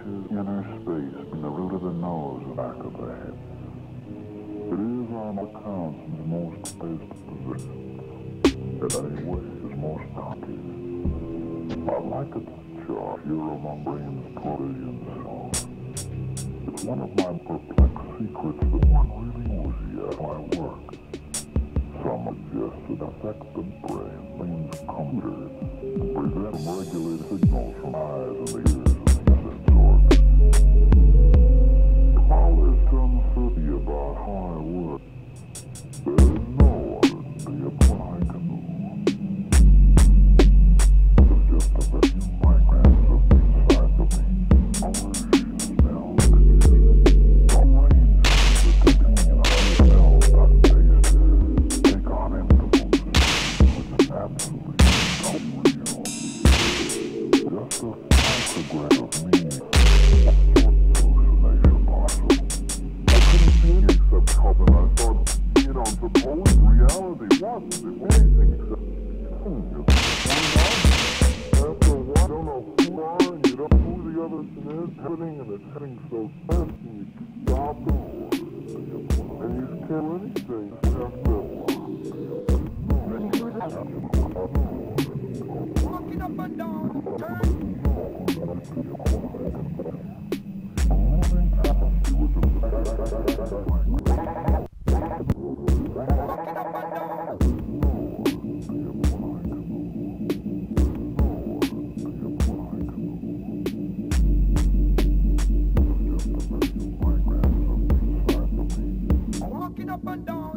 reaches inner space from the root of the nose and back of the head. It is on account of the most placed position that I wish is most active. I like a picture of Euromembrane's Protean cell. It's one of my perplexed secrets that went really woozy at my work. Some suggest that affected brain means comfort, prevent and regulate signals from eyes and the ears and the sense organs. While there's uncertainty about how I work, there is no uncertainty about what I can do. There's just a few micrograms of inside of me, others you smell, some range that could be in other smells that taste take on intervals, which is absolutely unreal. Just a microgram of me, a short hallucination parcel. I couldn't see any except trouble, and I thought, suppose reality wasn't amazing except after a while, you don't know who you are and you don't know who the other is happening, and it's heading so fast and you stop the horse and you kill anything after walking up and down, turn. Walking up and down. Walking up and down.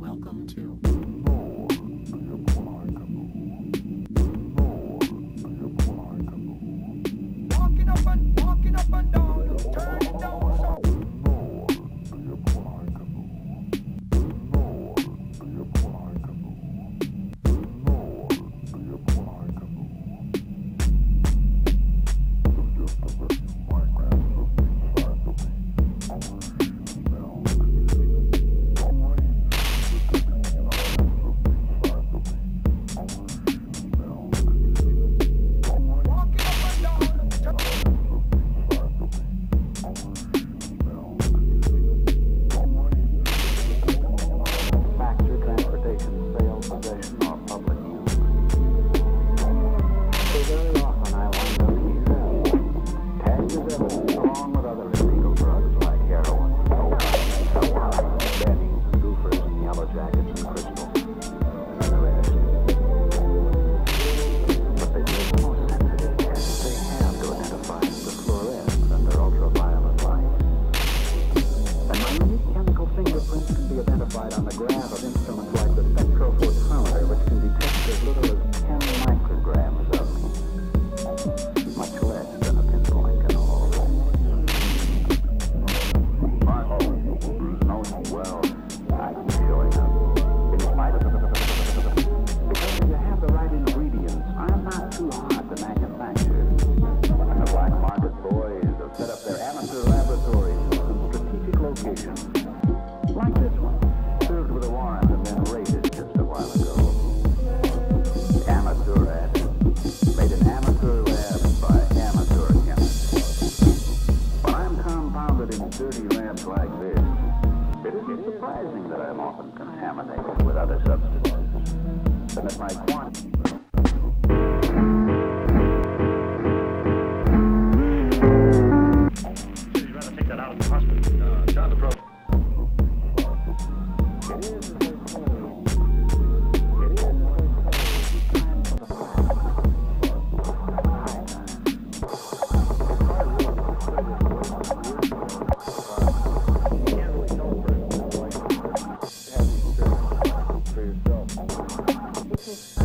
Welcome to walking up and down, turn it down so. This is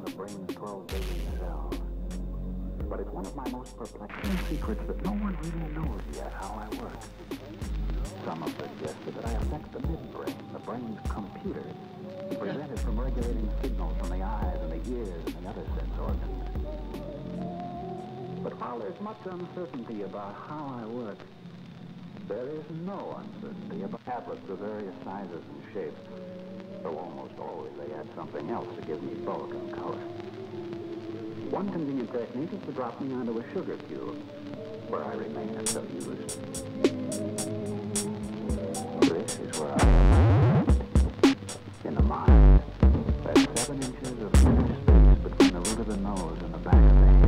from the brain's 12 billion cells. But it's one of my most perplexing secrets that no one really knows yet how I work. Some have suggested that I affect the midbrain, the brain's computer, prevented from regulating signals from the eyes and the ears and the other sense organs. But while there's much uncertainty about how I work, there is no uncertainty about tablets of various sizes and shapes, though almost always they add something else to give me bulk and color. One convenient technique is to drop me onto a sugar cube, where I remain until used. This is where I am, in the mind. That's 7 inches of inner space between the root of the nose and the back of the head.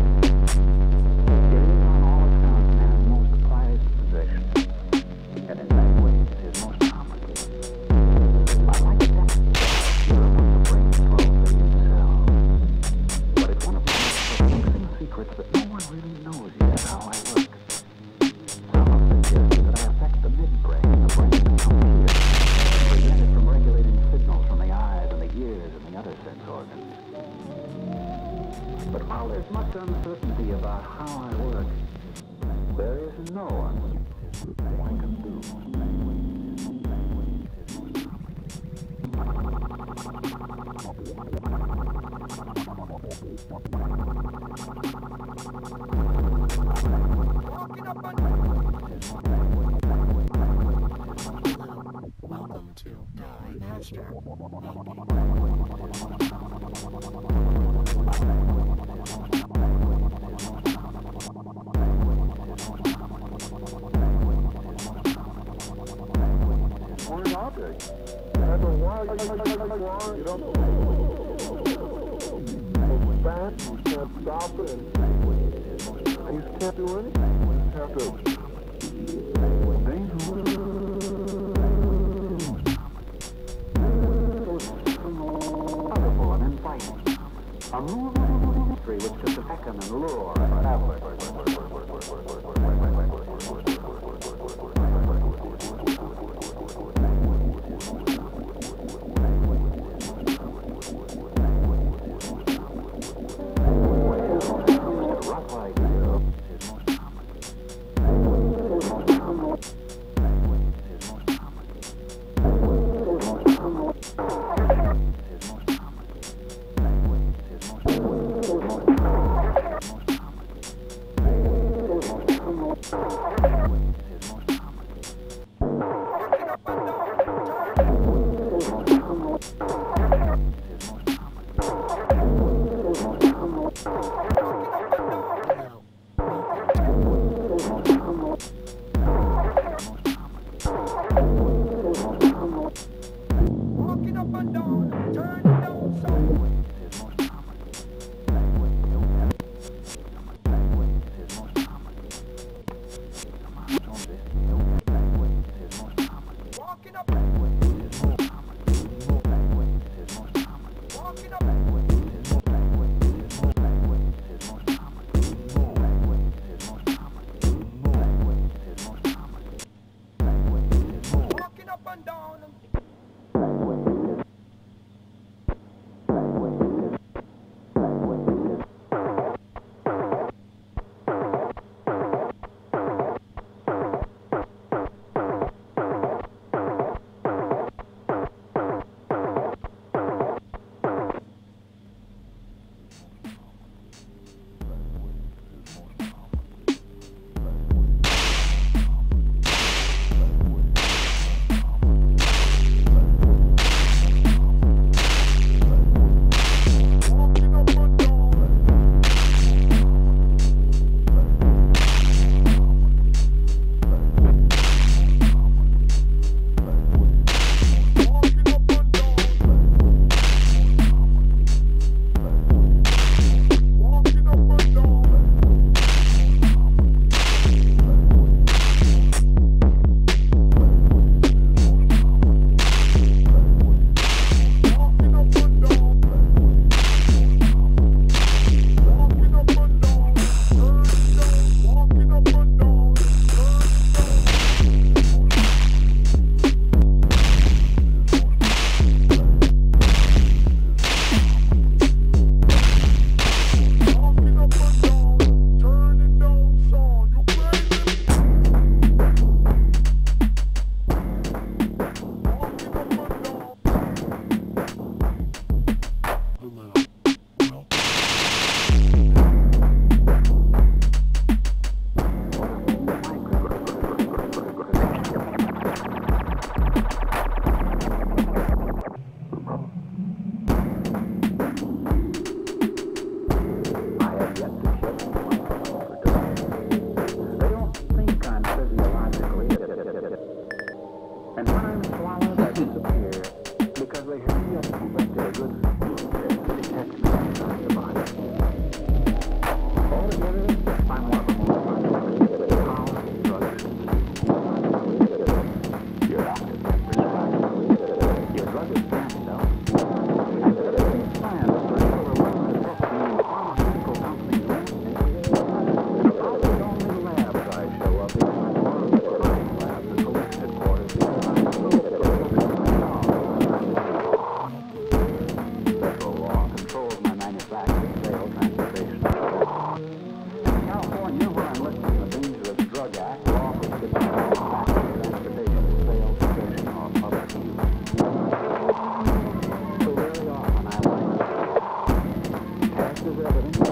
Walking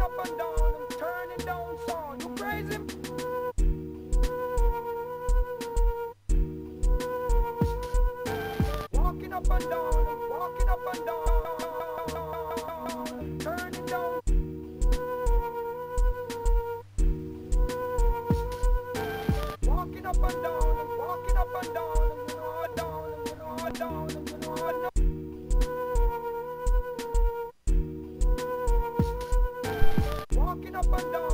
up and down, and turning down sound. You crazy? Walking up and down, and walking up and down, and turning down. Walking up and down, and walking up and down, and you know down, and you know down, and you know down. Up and down.